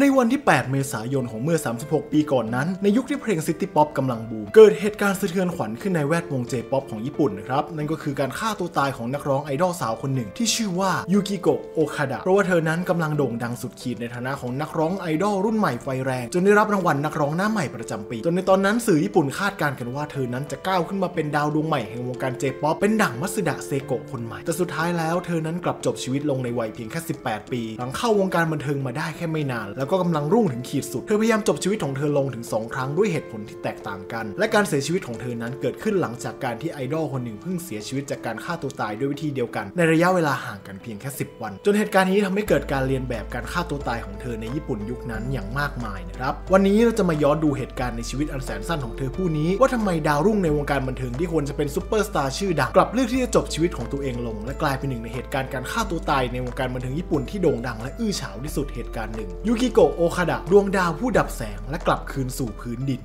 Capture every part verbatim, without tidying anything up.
ในวันที่แปดเมษายนของเมื่อสามสิบหกปีก่อนนั้นในยุคที่เพลงซิตี้ป๊อปกำลังบูมเกิดเหตุการณ์สะเทือนขวัญขึ้นในแวดวงเจป๊อปของญี่ปุ่นนะครับนั่นก็คือการฆ่าตัวตายของนักร้องไอดอลสาวคนหนึ่งที่ชื่อว่ายูกิโกะโอคาดะเพราะว่าเธอนั้นกำลังโด่งดังสุดขีดในฐานะของนักร้องไอดอลรุ่นใหม่ไฟแรงจนได้รับรางวัลนักร้องหน้าใหม่ประจำปีจนในตอนนั้นสื่อญี่ปุ่นคาดการณ์กันว่าเธอนั้นจะก้าวขึ้นมาเป็นดาวดวงใหม่แห่งวงการเจป๊อปเป็นดั่งมัตสึดะเซโกะคนใหม่แต่สุดท้ายแล้วเธอนั้นกลับจบชีวิตลงในวัยเพียงแค่สิบแปดปีหลังเข้าวงการบันเทิงมาได้แค่ไม่นานแล้วก็กำลังรุ่งถึงขีดสุดเธอพยายามจบชีวิตของเธอลงถึงสองครั้งด้วยเหตุผลที่แตกต่างกันและการเสียชีวิตของเธอนั้นเกิดขึ้นหลังจากการที่ไอดอลคนหนึ่งเพิ่งเสียชีวิตจากการฆ่าตัวตายด้วยวิธีเดียวกันในระยะเวลาห่างกันเพียงแค่สิบวันจนเหตุการณ์นี้ทำให้เกิดการเรียนแบบการฆ่าตัวตายของเธอในญี่ปุ่นยุคนั้นอย่างมากมายนะครับวันนี้เราจะมาย้อนดูเหตุการณ์ในชีวิตอันแสนสั้นของเธอผู้นี้ว่าทำไมดาวรุ่งในวงการบันเทิงที่ควรจะเป็นซุปเปอร์สตาร์ชื่อดังกลับเลือกที่จะจบชีวิตของตัวเองลงและกลายเป็นหนึ่งในเหตุการณ์การฆ่าตัวตายในวงการบันเทิงญี่ปุ่นที่โด่งดังและอื้อฉาวที่สุดเหตุการณ์หนึ่งยูกิโกะโอคาดะดวงดาวผู้ดับแสงและกลับคืนสู่พื้นดิน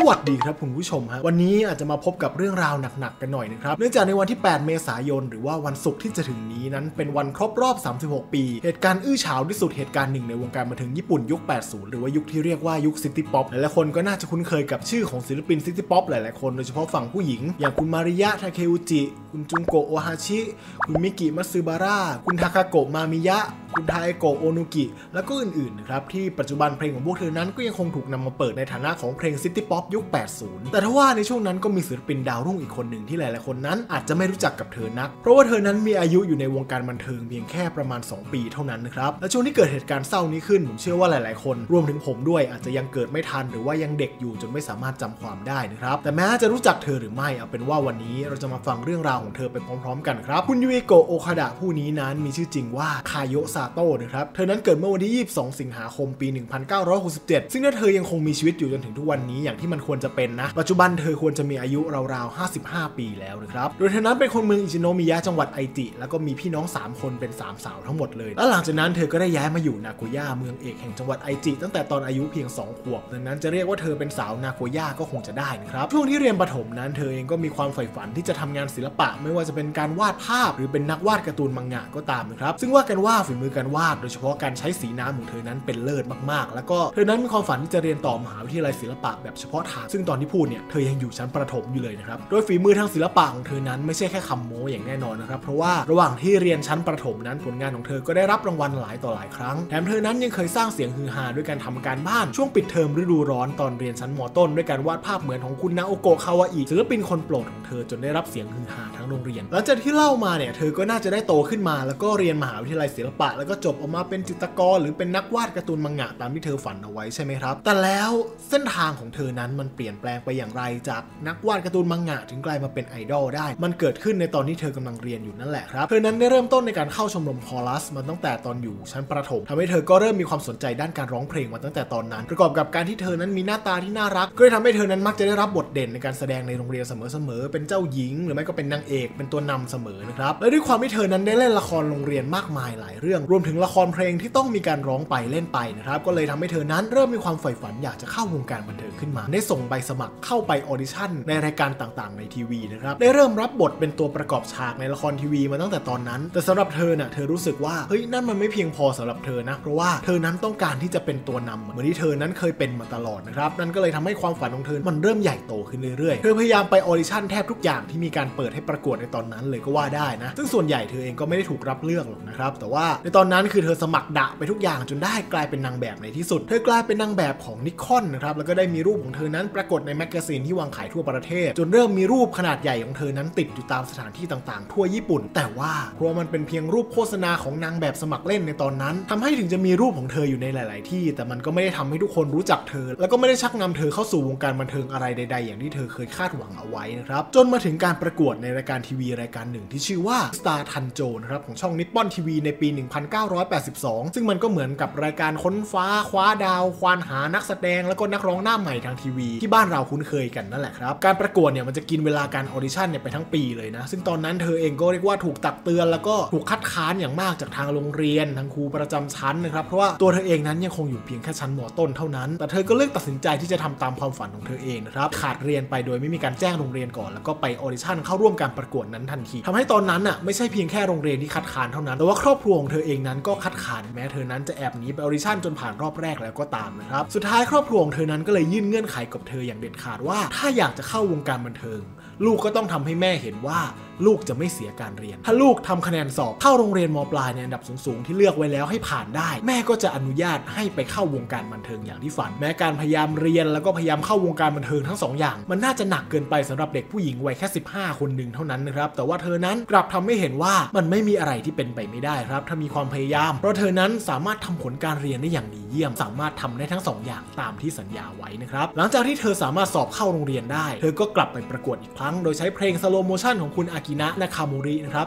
สวัสดีครับคุณผู้ชมฮะวันนี้อาจจะมาพบกับเรื่องราวหนักๆกันหน่อยนะครับเนื่องจากในวันที่แปดเมษายนหรือว่าวันศุกร์ที่จะถึงนี้นั้นเป็นวันครบรอบสามสิบหกปีเหตุการณ์อื้อฉาวที่สุดเหตุการณ์หนึ่งในวงการบันเทิงญี่ปุ่นยุคแปดสิบหรือว่ายุคที่เรียกว่ายุคซิตี้ป๊อปหลายๆคนก็น่าจะคุ้นเคยกับชื่อของศิลปินซิตี้ป๊อปหลายๆคนโดยเฉพาะฝั่งผู้หญิงอย่างคุณมาริยะทาเคอุจิคุณจุงโกะโอฮาชิคุณมิกิมัตสึบาระคุณทาคาโกะมามิยะคุณไทโกะโอนุกิและก็อื่นๆนะครับที่ปัจจุบันเพลงของพวกเธอนั้นก็ยังคงถูกนำมาเปิดในฐานะของเพลงซิตี้ป๊อปยุคแปดสิบแต่ถ้าว่าในช่วงนั้นก็มีศิลปินดาวรุ่งอีกคนหนึ่งที่หลายๆคนนั้นอาจจะไม่รู้จักกับเธอนักเพราะว่าเธอนั้นมีอายุอยู่ในวงการบันเทิงเพียงแค่ประมาณสองปีเท่านั้นนะครับและช่วงที่เกิดเหตุการณ์เศร้านี้ขึ้นผมเชื่อว่าหลายๆคนรวมถึงผมด้วยอาจจะยังเกิดไม่ทันหรือว่ายังเด็กอยู่จนไม่สามารถจำความได้นะครับแต่แม้จะรู้จักเธอหรือไม่เอาเป็นว่าวันนี้เราจะมาฟังเรื่องราวของเธอไปพร้อมๆกันครับคุณยูกิโกะโอคาดะผู้นี้นั้นมีชื่อจริงว่าคาโยะซาโตะนะครับเธอนั้นเกิดเมื่อวันที่ยี่สิบสองสิงหาคมปีหนึ่งพันเก้าร้อยหกสิบเจ็ดซึ่งถ้าเธอยังคงมีชีวิตอยู่จนถึงทุกวันนี้อย่างที่มันควรจะเป็นนะปัจจุบันเธอควรจะมีอายุราวๆห้าสิบห้าปีแล้วนะครับโดยเธอนั้นเป็นคนเมืองอิจิโนมิยะจังหวัดไอจิแล้วก็มีพี่น้องสามคนเป็นสามสาวทั้งหมดเลยและหลังจากนั้นเธอก็ได้ย้ายมาอยู่นาโกย่าเมืองเอกแห่งจังหวัดไอจิตั้งแต่ตอนอายุเพียงสองขวบดังนั้นจะเรียกว่าเธอเป็นสาวนาโกย่าก็คงจะได้นะครับช่วงที่เรียนประถมนั้นเธอเองก็มีความใฝ่ฝันที่จะทำงานศิลปะไม่ว่าจะเป็นการวาดภาพหรือเป็นนักวาดการ์ตูนมังงะก็ตามนะครับซึ่งว่ากันว่าฝีมือการวาดโดยเฉพาะการใช้สีน้ำของเธอนั้นเป็นเลิศมากๆแล้วก็เธอนั้นมีความฝันที่จะเรียนต่อมหาวิทยาลัยศิลปะแบบเฉพาะทางซึ่งตอนที่พูดเนี่ยเธอยังอยู่ชั้นประถมอยู่เลยนะครับโดยฝีมือทางศิลปะของเธอนั้นไม่ใช่แค่คำโม้อย่างแน่นอนนะครับเพราะว่าระหว่างที่เรียนชั้นประถมนั้นผลงานของเธอก็ได้รับรางวัลหลายต่อหลายครั้งแถมเธอนั้นยังเคยสร้างเสียงฮือฮาด้วยการทำการบ้านช่วงปิดเทอมฤดูร้อนตอนเรียนชั้นม.ต้นด้วยการวาดภาพเหมือนของคุณนาโอโกะคาวาอิศิลปินคนโปรดของเธอจนได้รับเสียงฮือฮาทั้งโรงเรียนหลังจากที่เล่ามาเนี่ยเธอก็น่าจะได้โตขึ้นมาแล้วก็เรียนมหาวิทยาลัยศิลปะแล้วก็จบออกมาเป็นจิตรกรหรือเป็นนักวาดการ์ตูนมังงะตามที่เธอฝันเอาไว้ใช่ไหมครับแต่แล้วเส้นทางของเธอนั้นมันเปลี่ยนแปลงไปอย่างไรจากนักวาดการ์ตูนมังงะถึงกลายมาเป็นไอดอลได้มันเกิดขึ้นในตอนที่เธอกำลังเรียนอยู่นั่นแหละครับเธอนั้นได้เริ่มต้นในการเข้าชมรมคอรัสมาตั้งแต่ตอนอยู่ชั้นประถมทำให้เธอก็เริ่มมีความสนใจด้านการร้องเพลงมาตั้งแต่ตอนนั้นประกอบกับการที่เธอนั้นมีหน้าตาที่น่ารักก็เลยทำให้เธอนั้นมักจะได้รับบทเด่นในการแสดงในโรงเรียนเสมอๆเป็นเจ้าหญิงหรือไม่ก็เป็นนางเอกเป็นตัวนำเสมอนะครับและด้วยความที่เธอนั้นได้เล่นละครโรงเรียนมากมายหลายเรื่องรวมถึงละครเพลงที่ต้องมีการร้องไปเล่นไปนะครับก็เลยทำให้เธอนั้นเริ่มมีความใฝ่ฝันอยากจะเข้าวงการบันเทิงขึ้นมาได้ส่งใบสมัครเข้าไปออดิชั่นในรายการต่างๆในทีวีนะครับได้เริ่มรับบทเป็นตัวประกอบฉากในละครทีวีมาตั้งแต่ตอนนั้นแต่สำหรับเธอน่ะเธอรู้สึกว่าเฮ้ยนั่นมันไม่เพียงพอสำหรับเธอนะเพราะว่าเธอนั้นต้องการที่จะเป็นตัวนำเหมือนที่เธอนั้นเคยเป็นมาตลอดนะครับนั่นก็เลยทำให้ความฝันของเธอมันเริ่มใหญ่โตขึ้นเรื่อยๆเธอพยายามไปออดิชั่นแทบทุกอย่างที่มีการเปิดให้ประกวดในตอนนั้นเลยก็ว่าได้นะซึ่งส่วนใหญ่เธอเองก็ไม่ได้ถูกรับเลือกหรอกนะครับแต่ว่าในตอนนั้นคือเธอสมัครดะไปทุกอย่างจนได้กลายเป็นนางแบบในที่สุดเธอกลายเป็นนางแบบของนิคอนนะครับแล้วก็ได้มีรูปของเธอนั้นปรากฏในแมกกาซีนที่วางขายทั่วประเทศจนเริ่มมีรูปขนาดใหญ่ของเธอนั้นติดอยู่ตามสถานที่ต่างๆทั่วญี่ปุ่นแต่ว่าเพราะมันเป็นเพียงรูปโฆษณาของนางแบบสมัครเล่นในตอนนั้นทำให้ถึงจะมีรูปของเธออยู่ในหลายๆที่แต่มันก็ไม่ได้ทำให้ทุกคนรู้จักเธอแล้วก็ไม่ได้ชักนำเธอเข้าสู่วงการบันเทิงอะไรใดๆอย่างที่เธอเคยคาดหวังเอาไว้นะครับจนมาถึงการประกวดในรายการทีวีรายการหนึ่งที่ชื่อว่า Star Tanjo นะครับของช่องนิปปอนทีวีในปีหนึ่งพันเก้าร้อยแปดสิบสองซึ่งมันก็เหมือนกับรายการค้นฟ้าคว้าดาวควานหานักแสดงแล้วก็นักร้องหน้าใหม่ทางทีวี ดีที่บ้านเราคุ้นเคยกันนั่นแหละครับการประกวดเนี่ยมันจะกินเวลาการออดิชั่นเนี่ยไปทั้งปีเลยนะซึ่งตอนนั้นเธอเองก็เรียกว่าถูกตักเตือนแล้วก็ถูกคัดค้านอย่างมากจากทางโรงเรียนทางครูประจำชั้นนะครับเพราะว่าตัวเธอเองนั้นยังคงอยู่เพียงแค่ชั้นม.ต้นเท่านั้นแต่เธอก็เลือกตัดสินใจที่จะทำตามความฝันของเธอเองนะครับขาดเรียนไปโดยไม่มีการแจ้งโรงเรียนก่อนแล้วก็ไปออดิชั่นเข้าร่วมการประกวดนั้นทันทีทำให้ตอนนั้นน่ะไม่ใช่เพียงแค่โรงเรียนที่คัดค้านเท่านั้นแต่ว่าครอบครัวของเธอเองนั้นก็คัดค้านแม้เธอนั้นจะแอบหนีไปออดิชั่นจนผ่านรอบแรกแล้วก็ตามนะครับสุดท้ายครอบครัวของเธอนั้นก็เลยยื่นเงื่อนไขกับเธออย่างเด็ดขาดว่าถ้าอยากจะเข้าวงการบันเทิงลูกก็ต้องทำให้แม่เห็นว่าลูกจะไม่เสียการเรียนถ้าลูกทำคะแนนสอบเข้าโรงเรียนม.ปลายในอันดับสูงๆที่เลือกไว้แล้วให้ผ่านได้แม่ก็จะอนุญาตให้ไปเข้าวงการบันเทิงอย่างที่ฝันแม้การพยายามเรียนแล้วก็พยายามเข้าวงการบันเทิงทั้งสองอย่างมันน่าจะหนักเกินไปสำหรับเด็กผู้หญิงวัยแค่สิบห้าคนหนึ่งเท่านั้นนะครับแต่ว่าเธอนั้นกลับทำให้เห็นว่ามันไม่มีอะไรที่เป็นไปไม่ได้ครับถ้ามีความพยายามเพราะเธอนั้นสามารถทำผลการเรียนได้อย่างดีเยี่ยมสามารถทำได้ทั้งสองอย่างตามที่สัญญาไว้นะครับหลังจากที่เธอสามารถสอบเข้าโรงเรียนได้เธอก็กลับไปประกวดอีกครั้งโดยใช้เพลงสโลโมชั่นของคุณอากินะนาคามูรินะครับ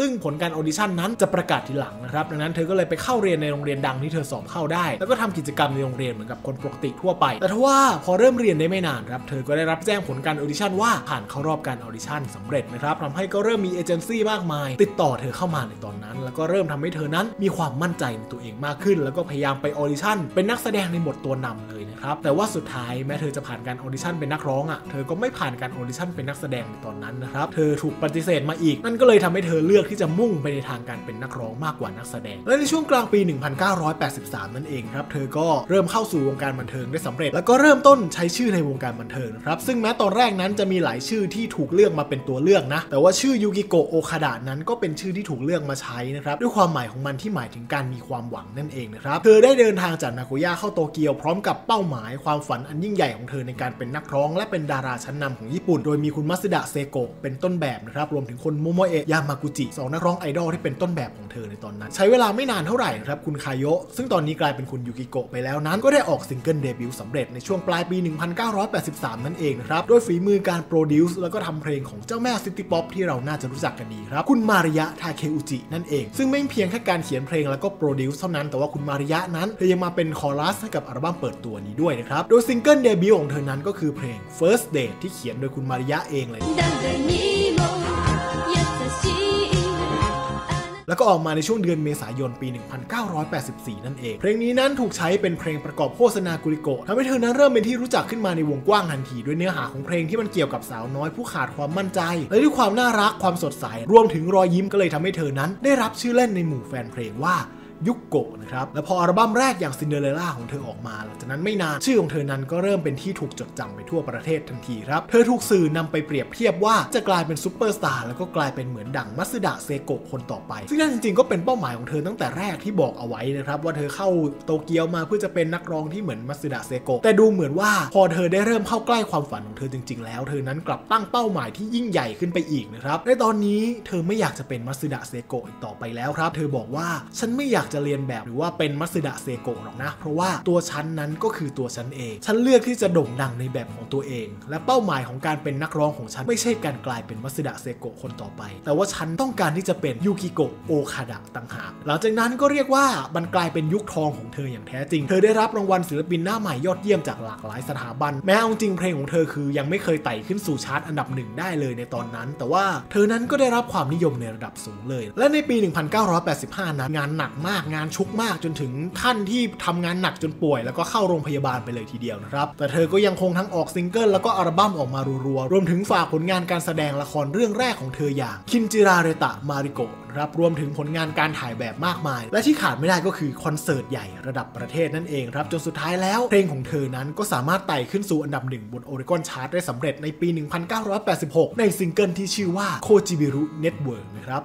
ซึ่งผลการออดิชั่นนั้นจะประกาศทีหลังนะครับดังนั้นเธอก็เลยไปเข้าเรียนในโรงเรียนดังที่เธอสอบเข้าได้แล้วก็ทำกิจกรรมในโรงเรียนเหมือนกับคนปกติทั่วไปแต่ทว่าพอเริ่มเรียนได้ไม่นานครับเธอก็ได้รับแจ้งผลการออดิชั่นว่าผ่านเข้ารอบการออดิชั่นสำเร็จนะครับทำให้ก็เริ่มมีเอเจนซี่มากมายติดต่อเธอเข้ามาในตอนนั้นแล้วก็เริ่มทำให้เธอนั้นมีความมั่นใจในตัวเองมากขึ้นแล้วก็พยายามไปออดิชั่นเป็นนักแสดงในบทตัวนำเลยนะครับแต่ว่าสุดท้ายแม้เธอจะผ่านการออดิชั่นเป็นนักร้องอ่ะเธอก็ไม่ผ่านการออดิชั่นเป็นนักแสดงในตอนนั้นนะครับเธอถูกปฏิเสธมาอีกนั่นก็เลยทำให้เธอเลือกที่จะมุ่งไปในทางการเป็นนักร้องมากกว่านักแสดงและในช่วงกลางปี หนึ่งพันเก้าร้อยแปดสิบสาม นั่นเองครับเธอก็เริ่มเข้าสู่วงการบันเทิงได้สำเร็จแล้วก็เริ่มต้นใช้ชื่อในวงการบันเทิงครับซึ่งแม้ตอนแรกนั้นจะมีหลายชื่อที่ถูกเลือกมาเป็นตัวเลือกนะแต่ว่าชื่อยูกิโกะโอคาดะนั้นก็เป็นชื่อที่ถูกเลือกมาใช้นะครับด้วยความหมายของมันที่หมายถึงการมีความหวังนั่นเองนะครับเธอได้เดินทางจากนาโกย่าเข้าโตเกียวพร้อมกับเป้าหมายความฝันอันยิ่งใหญ่ของเธอในการเป็นนักร้องและเป็นดาราชั้นนำของญี่ปุ่นโดยมีคุณมัตสึดะเซโกะเป็นต้นแบบนะครับรวมถึงคนโมโมเอะยามากุจิสองนักร้องไอดอลที่เป็นต้นแบบของเธอในตอนนั้นใช้เวลาไม่นานเท่าไหร่นะครับคุณคาโยะซึ่งตอนนี้กลายเป็นคุณยูกิโกะไปแล้วนั้นก็ได้ออกซิงเกิลเดบิวต์สำเร็จในช่วงปลายปี หนึ่งพันเก้าร้อยแปดสิบสาม นั่นเองนะครับด้วยฝีมือการโปรดิวซ์แล้วก็ทำเพลงของเจ้าแม่ซิตี้ป๊อปที่เราน่าจะรู้จักกันดีครับคุณมาริยะทาเคอุจินั่นเองซึ่งไม่เพียงแค่การเขียนเพลงแล้วก็โปรดิวซ์เท่านั้นแต่ว่าคุณมาริยะนั้นเธอยังมาเป็นคอรัสให้กับอัลบั้มเปิดตัวนี้ด้วยนะครับโดยซิงเกิลเดบิวต์ของเธอนั้นก็คือเพลง First Date ที่เขียนโดยคุณมาริยะเองเลยแล้วก็ออกมาในช่วงเดือนเมษายนปี หนึ่งพันเก้าร้อยแปดสิบสี่ นั่นเองเพลงนี้นั้นถูกใช้เป็นเพลงประกอบโฆษณากุริโกะทำให้เธอนั้นเริ่มเป็นที่รู้จักขึ้นมาในวงกว้างทันทีด้วยเนื้อหาของเพลงที่มันเกี่ยวกับสาวน้อยผู้ขาดความมั่นใจและด้วยความน่ารักความสดใสรวมถึงรอยยิ้มก็เลยทำให้เธอนั้นได้รับชื่อเล่นในหมู่แฟนเพลงว่ายุกโกะนะครับและพออัลบั้มแรกอย่างซินเดอเรลล่าของเธอออกมาหลังจากนั้นไม่นานชื่อของเธอนั้นก็เริ่มเป็นที่ถูกจดจำไปทั่วประเทศทันทีครับเธอถูกสื่อนำไปเปรียบเทียบว่าจะกลายเป็นซูเปอร์สตาร์แล้วก็กลายเป็นเหมือนดังมัตสึดะเซโกะคนต่อไปซึ่งนั่นจริงๆก็เป็นเป้าหมายของเธอตั้งแต่แรกที่บอกเอาไว้นะครับว่าเธอเข้าโตเกียวมาเพื่อจะเป็นนักร้องที่เหมือนมัตสึดะเซโกะแต่ดูเหมือนว่าพอเธอได้เริ่มเข้าใกล้ความฝันของเธอจริงๆแล้วเธอนั้นกลับตั้งเป้าหมายที่ยิ่งใหญ่ขึ้นไปอีกนะครับในตอนนี้เธอไม่อยากจะเป็นมัตสึดะเซโกะอีกต่อไปแล้วครับเธอบอกว่าฉันไม่อยากจะเรียนแบบหรือว่าเป็นมัตสึดะเซโกะหรอกนะเพราะว่าตัวฉันนั้นก็คือตัวฉันเองฉันเลือกที่จะโด่งดังในแบบของตัวเองและเป้าหมายของการเป็นนักร้องของฉันไม่ใช่การกลายเป็นมัตสึดะเซโกะคนต่อไปแต่ว่าฉันต้องการที่จะเป็นยูกิโกะโอคาดะต่างหากหลังจากนั้นก็เรียกว่ามันกลายเป็นยุคทองของเธออย่างแท้จริงเธอได้รับรางวัลศิลปินหน้าใหม่ยอดเยี่ยมจากหลากหลายสถาบันแม้เอาจริงเพลงของเธอคือยังไม่เคยไต่ขึ้นสู่ชาร์ตอันดับหนึ่งได้เลยในตอนนั้นแต่ว่าเธอนั้นก็ได้รับความนิยมในระดับสูงเลยและในปี หนึ่งพันเก้าร้อยแปดสิบห้า นั้นงานหนักมากงานชุกมากจนถึงขั้นที่ทำงานหนักจนป่วยแล้วก็เข้าโรงพยาบาลไปเลยทีเดียวนะครับแต่เธอก็ยังคงทั้งออกซิงเกิลแล้วก็อัลบั้มออกมารัวๆรวมถึงฝากผลงานการแสดงละครเรื่องแรกของเธออย่างคินจิราเรตะมาริโกะครับรวมถึงผลงานการถ่ายแบบมากมายและที่ขาดไม่ได้ก็คือคอนเสิร์ตใหญ่ระดับประเทศนั่นเองครับจนสุดท้ายแล้วเพลงของเธอนั้นก็สามารถไต่ขึ้นสู่อันดับหนึ่งบน Oricon Chart ได้สำเร็จในปี หนึ่งพันเก้าร้อยแปดสิบหกในซิงเกิลที่ชื่อว่าโคจิบิรุเน็ตเวิร์กนะครั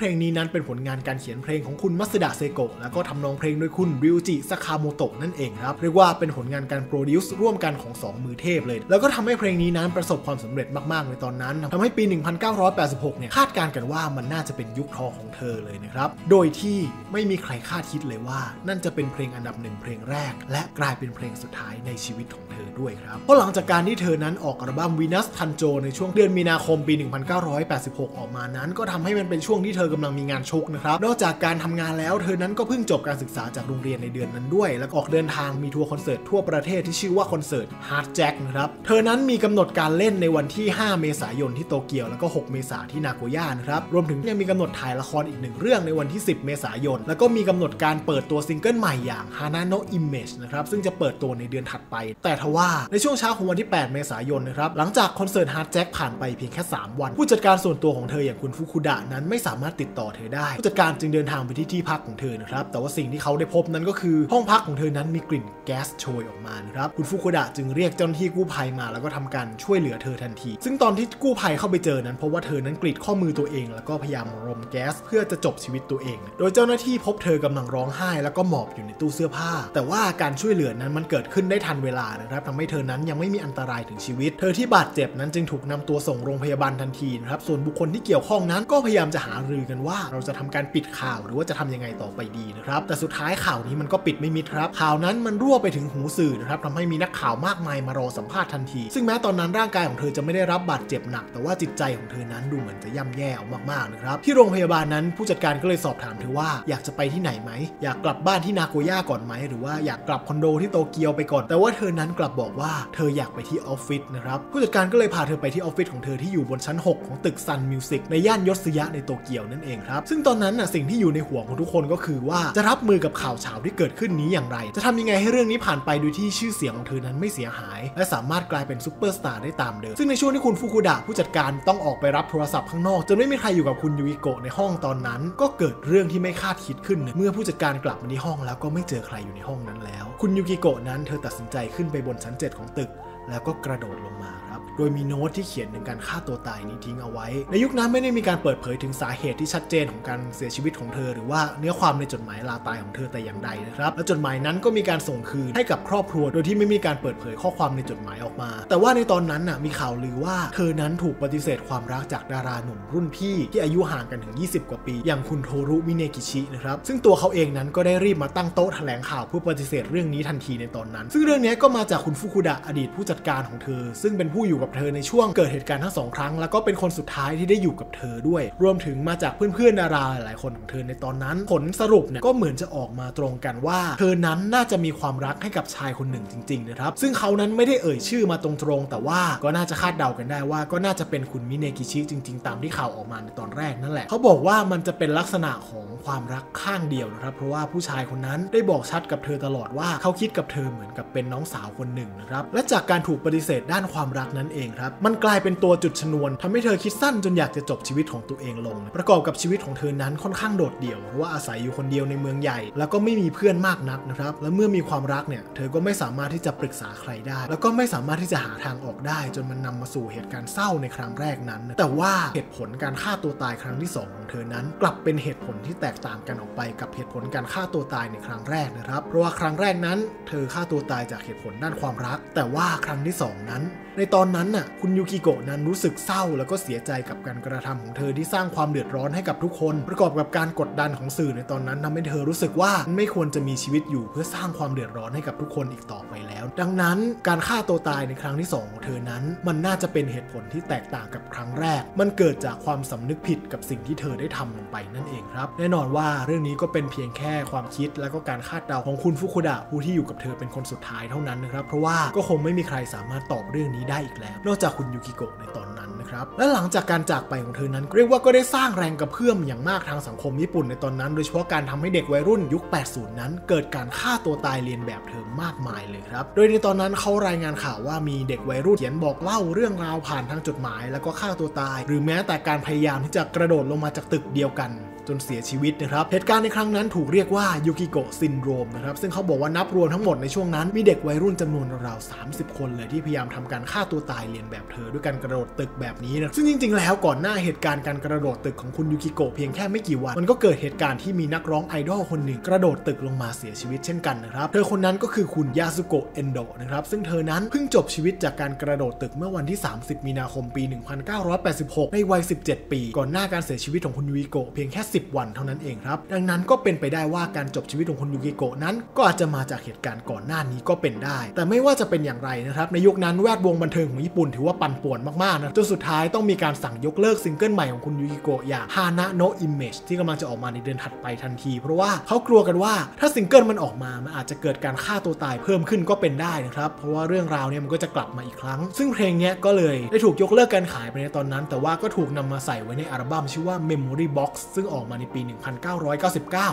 บเพลงนี้นั้นเป็นผลงานการเขียนเพลงของคุณมัตสึดะเซโกะแล้วก็ทำนองเพลงโดยคุณริวจิซากาโมโตะนั่นเองครับเรียกว่าเป็นผลงานการโปรดิวซ์ร่วมกันของสองมือเทพเลยแล้วก็ทำให้เพลงนี้นั้นประสบความสำเร็จมากๆในตอนนั้นทำให้ปี หนึ่งพันเก้าร้อยแปดสิบหก เนี่ยคาดการณ์กันว่ามันน่าจะเป็นยุคทองของเธอเลยนะครับโดยที่ไม่มีใครคาดคิดเลยว่านั่นจะเป็นเพลงอันดับหนึ่งเพลงแรกและกลายเป็นเพลงสุดท้ายในชีวิตของเธอด้วยครับเพราะหลังจากการที่เธอนั้นออกอัลบั้มวีนัสทันโจในช่วงเดือนมีนาคมปี หนึ่งพันเก้าร้อยแปดสิบหก ออกมานั้นก็ทำให้มันเป็นช่วงที่เธอ อกำลังมีงานชกนะครับนอกจากการทำงานแล้วเธอนั้นก็เพิ่งจบการศึกษาจากโรงเรียนในเดือนนั้นด้วยและออกเดินทางมีทัวร์คอนเสิร์ตทั่วประเทศที่ชื่อว่าคอนเสิร์ต Hard Jack นะครับเธอนั้นมีกำหนดการเล่นในวันที่ห้าเมษายนที่โตเกียวแล้วก็หกเมษายนที่นาโกย่านะครับรวมถึงยังมีกำหนดถ่ายละครอีกหนึ่งเรื่องในวันที่สิบเมษายนแล้วก็มีกำหนดการเปิดตัวซิงเกิลใหม่อย่าง Hana no Image นะครับซึ่งจะเปิดตัวในเดือนถัดไปแต่ทว่าในช่วงเช้าของวันที่แปดเมษายนนะครับหลังจากคอนเสิร์ต Hard Jack ผ่านไปเพียงแค่สามวันผู้จัดการส่วนตัวของเธออย่างคุณฟุคุดะนั้นไม่สามารถติดต่อเธอได้ผู้จัดการจึงเดินทางไปที่ที่พักของเธอนะครับแต่ว่าสิ่งที่เขาได้พบนั้นก็คือห้องพักของเธอนั้นมีกลิ่นแก๊สโชยออกมานะครับคุณฟุคุดะจึงเรียกเจ้าหน้าที่กู้ภัยมาแล้วก็ทำการช่วยเหลือเธอทันทีซึ่งตอนที่กู้ภัยเข้าไปเจอนั้นเพราะว่าเธอนั้นกรีดข้อมือตัวเองแล้วก็พยายามรมแก๊สเพื่อจะจบชีวิตตัวเองโดยเจ้าหน้าที่พบเธอกำลังร้องไห้แล้วก็หมอบอยู่ในตู้เสื้อผ้าแต่ว่าการช่วยเหลือนั้นมันเกิดขึ้นได้ทันเวลานะครับทำให้เธอนั้นยังไม่มีอันตรายถึงชีวิตเธอที่บาดเจ็บนั้นจึงถูกนำตัวส่งโรงพยาบาลทันทีนะครับส่วนบุคคลที่เกี่ยวข้องนั้นก็พยายามจะหารือกันว่าเราจะทำการปิดข่าวหรือว่าจะทำยังไงต่อไปดีนะครับแต่สุดท้ายข่าวนี้มันก็ปิดไม่มิดครับข่าวนั้นมันรั่วไปถึงหูสื่อนะครับทำให้มีนักข่าวมากมายมารอสัมภาษณ์ทันทีซึ่งแม้ตอนนั้นร่างกายของเธอจะไม่ได้รับบาดเจ็บหนักแต่ว่าจิตใจของเธอนั้นดูเหมือนจะย่ำแย่มากๆนะครับที่โรงพยาบาลนั้นผู้จัดการก็เลยสอบถามเธอว่าอยากจะไปที่ไหนไหมอยากกลับบ้านที่นาโกย่าก่อนไหมหรือว่าอยากกลับคอนโดที่โตเกียวไปก่อนแต่ว่าเธอนั้นกลับบอกว่าเธออยากไปที่ออฟฟิศนะครับผู้จัดการก็เลยพาเธอไปที่ออฟฟิศของเธอที่อยู่บนชั้นหกของตึกซันมิวสิกในย่านยศยะในโตเกียวนั่นเองครับซึ่งตอนนั้นน่ะสิ่งที่อยู่ในหัวของทุกคนก็คือว่าจะรับมือกับข่าวเฉาที่เกิดขึ้นนี้อย่างไรจะทำยังไงให้เรื่องนี้ผ่านไปโดยที่ชื่อเสียงของเธอนั้นไม่เสียหายและสามารถกลายเป็นซุปเปอร์สตาร์ได้ตามเดิมซึ่งในช่วงที่คุณฟุคุดะผู้จัดการต้องออกไปรับโทรศัพท์ข้างนอกจนไม่มีใครอยู่กับคุณยูอิโกะในห้องตอนนั้นก็เกิดเรื่องที่ไม่คาดคิดขึ้นเมื่อผู้จัดการกลับมาที่ห้องแล้วก็ไม่เจอใครอยู่ในห้องนั้นแล้วคุณยูอิโกะนั้นเธอตัดสินใจขึ้นไปบนชั้นเจ็ดของตึกแล้วก็กระโดดลงมาครับโดยมีโน้ตที่เขียนถึงการฆ่าตัวตายนี้ทิ้งเอาไว้ในยุคนั้นไม่ได้มีการเปิดเผยถึงสาเหตุที่ชัดเจนของการเสียชีวิตของเธอหรือว่าเนื้อความในจดหมายลาตายของเธอแต่อย่างใดนะครับและจดหมายนั้นก็มีการส่งคืนให้กับครอบครัวโดยที่ไม่มีการเปิดเผยข้อความในจดหมายออกมาแต่ว่าในตอนนั้นน่ะมีข่าวลือว่าเธอนั้นถูกปฏิเสธความรักจากดาราหนุ่มรุ่นพี่ที่อายุห่างกันถึงยี่สิบกว่าปีอย่างคุณโทรุมิเนกิชินะครับซึ่งตัวเขาเองนั้นก็ได้รีบมาตั้งโต๊ะแถลงข่าวเพื่อปฏิเสธเรื่องนี้ทันทีในตอนนั้นซึ่งเรื่องนี้ก็มาจากคุณฟุคุดะอดีตผู้จัดการของเธอซึ่งเป็นผู้อยู่กับเธอในช่วงเกิดเหตุการณ์ทั้งสองครั้งแล้วก็เป็นคนสุดท้ายที่ได้อยู่กับเธอด้วยรวมถึงมาจากเพื่อนๆดาราหลายๆคนของเธอในตอนนั้นผลสรุปเนี่ยก็เหมือนจะออกมาตรงกันว่าเธอนั้นน่าจะมีความรักให้กับชายคนหนึ่งจริงๆนะครับซึ่งเขานั้นไม่ได้เอ่ยชื่อมาตรงๆแต่ว่าก็น่าจะคาดเดากันได้ว่าก็น่าจะเป็นคุณมิเนกิชิจริงๆตามที่ข่าวออกมาในตอนแรกนั่นแหละเขาบอกว่ามันจะเป็นลักษณะของความรักข้างเดียวนะครับเพราะว่าผู้ชายคนนั้นได้บอกชัดกับเธอตลอดว่าเขาคิดกับเธอเหมือนกับเป็นน้องสาวคนหนึ่งนะครับและจากการถูกปฏิเสธด้านความรักนั้นเองครับมันกลายเป็นตัวจุดชนวนทำให้เธอคิดสั้นจนอยากจะจบชีวิตของตัวเองลงประกอบกับชีวิตของเธอนั้นค่อนข้างโดดเดี่ยวเพราะว่าอาศัยอยู่คนเดียวในเมืองใหญ่แล้วก็ไม่มีเพื่อนมากนักนะครับและเมื่อมีความรักเนี่ยเธอก็ไม่สามารถที่จะปรึกษาใครได้แล้วก็ไม่สามารถที่จะหาทางออกได้จนมันนำมาสู่เหตุการณ์เศร้าในครั้งแรกนั้นแต่ว่าเหตุผลการฆ่าตัวตายครั้งที่สองของเธอนั้นกลับเป็นเหตุผลที่แตกต่างกันออกไปกับเหตุผลการฆ่าตัวตายในครั้งแรกนะครับเพราะว่าครั้งแรกนั้นเธอฆ่าตัวตายจากเหตุผลด้านความรักแต่ว่าครั้งที่สองนั้นในตอนนั้นน่ะคุณยูกิโกะนั้นรู้สึกเศร้าแล้วก็เสียใจกับการกระทำของเธอที่สร้างความเดือดร้อนให้กับทุกคนประกอบกับการกดดันของสื่อในตอนนั้นทำให้เธอรู้สึกว่าไม่ควรจะมีชีวิตอยู่เพื่อสร้างความเดือดร้อนให้กับทุกคนอีกต่อไปแล้วดังนั้นการฆ่าตัวตายในครั้งที่สองของเธอนั้นมันน่าจะเป็นเหตุผลที่แตกต่างกับครั้งแรกมันเกิดจากความสำนึกผิดกับสิ่งที่เธอได้ทำลงไปนั่นเองครับแน่นอนว่าเรื่องนี้ก็เป็นเพียงแค่ความคิดและก็การคาดเดาของคุณฟุคุดะผู้ที่อยู่กับเธอเป็นคนสุดท้ายเท่านั้นนะครับเพราะว่าก็คงไม่มีใครสามารถตอบเรื่องนี้ได้อีกแล้วนอกจากคุณยูกิโกะในตอนนั้นนะครับและหลังจากการจากไปของเธอนั้นเรียกว่าก็ได้สร้างแรงกระเพื่อมอย่างมากทางสังคมญี่ปุ่นในตอนนั้นโดยเฉพาะการทำให้เด็กวัยรุ่นยุคแปดสิบนั้นเกิดการฆ่าตัวตายเรียนแบบเธอมากมายเลยครับโดยในตอนนั้นเขารายงานข่าวว่ามีเด็กวัยรุ่นเขียนบอกเล่าเรื่องราวผ่านทางจดหมายแล้วก็ฆ่าตัวตายหรือแม้แต่การพยายามที่จะกระโดดลงมาจากตึกเดียวกันจนเสียชีวิตนะครับเหตุการณ์ในครั้งนั้นถูกเรียกว่ายูกิโกะซินโดรมนะครับซึ่งเขาบอกว่านับรวมทั้งหมดในช่วงนั้นมีเด็กวัยรุ่นจำนวนราวสามสิบคนเลยที่พยายามทำการฆ่าตัวตายเรียนแบบเธอด้วยการกระโดดตึกแบบนี้นะซึ่งจริงๆแล้วก่อนหน้าเหตุการณ์การกระโดดตึกของคุณยูกิโกะเพียงแค่ไม่กี่วันมันก็เกิดเหตุการณ์ที่มีนักร้องไอดอลคนหนึ่งกระโดดตึกลงมาเสียชีวิตเช่นกันนะครับเธอคนนั้นก็คือคุณยาสุโกะเอนโดะนะครับซึ่งเธอนั้นเพิ่งจบชีวิตจากการกระโดดตึกเมื่อวันที่สามสิบมีนาคมปีหนึ่งพันเก้าร้อยแปดสิบหกในวัยสิบเจ็ดปีก่อนหน้าการเสียชีวิตของคุณยูกิโกะเพียงแค่ สิบวันเท่านั้นเองครับดังนั้นก็เป็นไปได้ว่าการจบชีวิตของคุณยูกิโกะนั้นก็อาจจะมาจากเหตุการณ์ก่อนหน้านี้ก็เป็นได้แต่ไม่ว่าจะเป็นอย่างไรนะครับในยุคนั้นแวดวงบันเทิงของญี่ปุ่นถือว่าปั่นป่วนมากๆนะจนสุดท้ายต้องมีการสั่งยกเลิกซิงเกิลใหม่ของคุณยูกิโกะอย่าง Hana no Image ที่กำลังจะออกมาในเดือนถัดไปทันทีเพราะว่าเขากลัวกันว่าถ้าซิงเกิลมันออกมามันอาจจะเกิดการฆ่าตัวตายเพิ่มขึ้นก็เป็นได้นะครับเพราะว่าเรื่องราวเนี่ยมันก็จะกลับมาอีกครั้งซึ่งเพลงนี้ก็เลยได้ถูกยกเลิกการขายไปในตอนนั้นแต่ว่าก็ถูกนำมาใส่ไว้ในอัลบั้มชื่อว่า Memory Box ซึ่งออกมาในปี หนึ่งพันเก้าร้อยเก้าสิบเก้า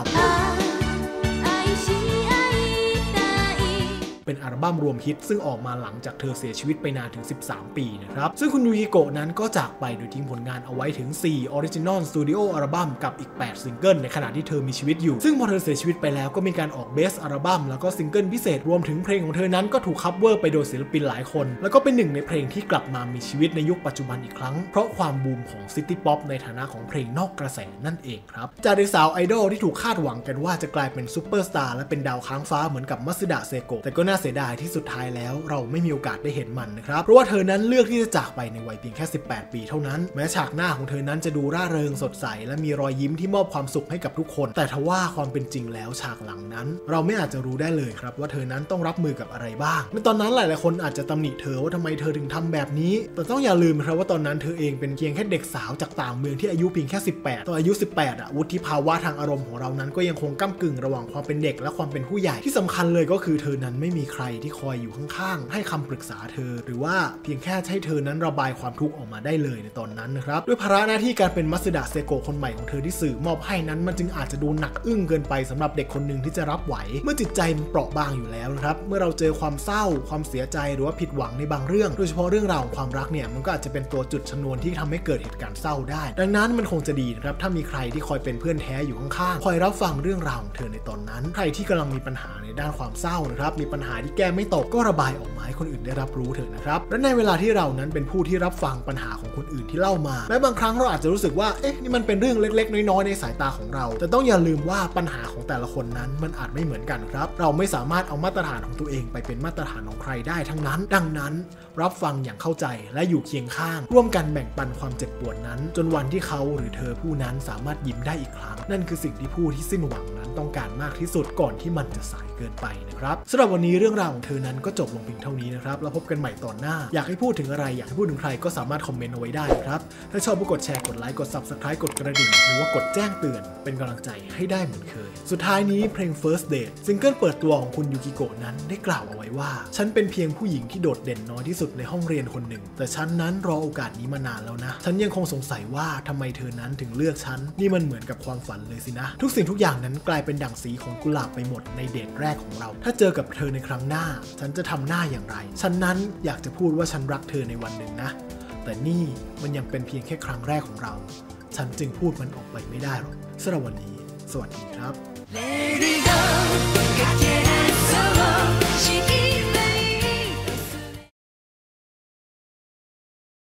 เป็นอัลบั้มรวมฮิตซึ่งออกมาหลังจากเธอเสียชีวิตไปนานถึงสิบสามปีนะครับซึ่งคุณยูกิโกะนั้นก็จากไปโดยทิ้งผลงานเอาไว้ถึงสี่ Original Studio อัลบั้มกับอีกแปดซิงเกิลในขณะที่เธอมีชีวิตอยู่ซึ่งพอเธอเสียชีวิตไปแล้วก็มีการออกเบสอัลบั้มแล้วก็ซิงเกิลพิเศษรวมถึงเพลงของเธอนั้นก็ถูกคัฟเวอร์ไปโดยศิลปินหลายคนแล้วก็เป็นหนึ่งในเพลงที่กลับมามีชีวิตในยุคปัจจุบันอีกครั้งเพราะความบูมของซิตี้ป๊อปในฐานะของเพลงนอกกระแสนั่นเองครับจากเด็กสาวไอดอลที่ถูกคาดหวังกันว่าจะกลายเป็นซุปเปอร์สตาร์และเป็นดาวค้างฟ้าเหมือนกับมัตสึดะเซโกะแต่ก็น่าเสียดายที่สุดท้ายแล้วเราไม่มีโอกาสได้เห็นมันนะครับเพราะว่าเธอนั้นเลือกที่จะจากไปในวัยเพียงแค่สิบแปดปีเท่านั้นแม้ฉากหน้าของเธอนั้นจะดูร่าเริงสดใสและมีรอยยิ้มที่มอบความสุขให้กับทุกคนแต่ทว่าความเป็นจริงแล้วฉากหลังนั้นเราไม่อาจจะรู้ได้เลยครับว่าเธอนั้นต้องรับมือกับอะไรบ้างในตอนนั้นหลายๆคนอาจจะตำหนิเธอว่าทำไมเธอถึงทำแบบนี้แต่ต้องอย่าลืมครับว่าตอนนั้นเธอเองเป็นเพียงแค่เด็กสาวจากต่างเมืองที่อายุเพียงแค่สิบแปดตอนอายุสิบแปดอ่ะวุฒิภาวะทางอารมณ์ของเรานั้นก็ยังคงก้ำกึ่งระหว่างความเป็นเด็กและความเป็นผู้ใหญ่ที่สำคัญเลยก็คือเธอนั้นไม่มีใครที่คอยอยู่ข้างๆให้คำปรึกษาเธอหรือว่าเพียงแค่ให้เธอนั้นระบายความทุกข์ออกมาได้เลยในตอนนั้นนะครับด้วยภาระหน้าที่การเป็นมัตสึดะเซโกะคนใหม่ของเธอที่สื่อมอบให้นั้นมันจึงอาจจะดูหนักอึ้งเกินไปสำหรับเด็กคนหนึ่งที่จะรับไหวเมื่อจิตใจมันเปราะบางอยู่แล้วนะครับเมื่อเราเจอความเศร้าความเสียใจหรือว่าผิดหวังในบางเรื่องโดยเฉพาะเรื่องราวของความรักเนี่ยมันก็อาจจะเป็นตัวจุดชนวนที่ทำให้เกิดเหตุการณ์เศร้าได้ดังนั้นมันคงจะดีนะครับถ้ามีใครที่คอยเป็นเพื่อนแท้อยู่ข้างๆคอยรับฟังเรื่องราวของเธอในตอนนั้นใครที่กำลังมีปัญหาในด้านความเศร้านะครับมีปัญหาที่แก้ไม่ตกก็ระบายออกมาให้คนอื่นได้รับรู้เถอะนะครับและในเวลาที่เรานั้นเป็นผู้ที่รับฟังปัญหาของคนอื่นที่เล่ามาและบางครั้งเราอาจจะรู้สึกว่าเอ๊ะนี่มันเป็นเรื่องเล็กๆน้อยๆในสายตาของเราแต่ต้องอย่าลืมว่าปัญหาของแต่ละคนนั้นมันอาจไม่เหมือนกันครับเราไม่สามารถเอามาตรฐานของตัวเองไปเป็นมาตรฐานของใครได้ทั้งนั้นดังนั้นรับฟังอย่างเข้าใจและอยู่เคียงข้างร่วมกันแบ่งปันความเจ็บปวดนั้นจนวันที่เขาหรือเธอผู้นั้นสามารถยิ้มได้อีกครั้งนั่นคือสิ่งที่ผู้ที่สิ้นหวังนั้นต้องการมากที่สุดก่อนที่มันจะสายเกินไปนะครับสำหรับวันนี้เรื่องราวของเธอนั้นก็จบลงเพียงเท่านี้นะครับแล้วพบกันใหม่ตอนหน้าอยากให้พูดถึงอะไรอยากให้พูดถึงใครก็สามารถคอมเมนต์เอาไว้ได้ครับถ้าชอบก็กดแชร์กดไลค์กด ซับสไครบ์ กดกระดิ่งหรือว่ากดแจ้งเตือนเป็นกำลังใจให้ได้เหมือนเคยสุดท้ายนี้เพลง First Date ซิงเกิลเปิดตัวของคุณยูกิโกะนั้นได้กล่าวเอาไว้ว่าฉันเป็นเพียงผู้หญิงที่โดดเด่นน้อยที่สุดในห้องเรียนคนหนึ่งแต่ฉันนั้นรอโอกาสนี้มานานแล้วนะฉันยังคงสงสัยว่าทำไมเธอนั้นถึงเลือกฉันนี่มันเหมือนกับความฝันเลยสินะทุกสิ่งทุกอย่างนั้นกลายเป็นดั่งสีของกุหลาบไปหมดในเดทแรกของเราถ้าเจอกับเธอในครั้งหน้าฉันจะทำหน้าอย่างไรฉันนั้นอยากจะพูดว่าฉันรักเธอในวันหนึ่งนะแต่นี่มันยังเป็นเพียงแค่ครั้งแรกของเราฉันจึงพูดมันออกไปไม่ได้หรอกสำหรับวันนี้สวัสดีครับ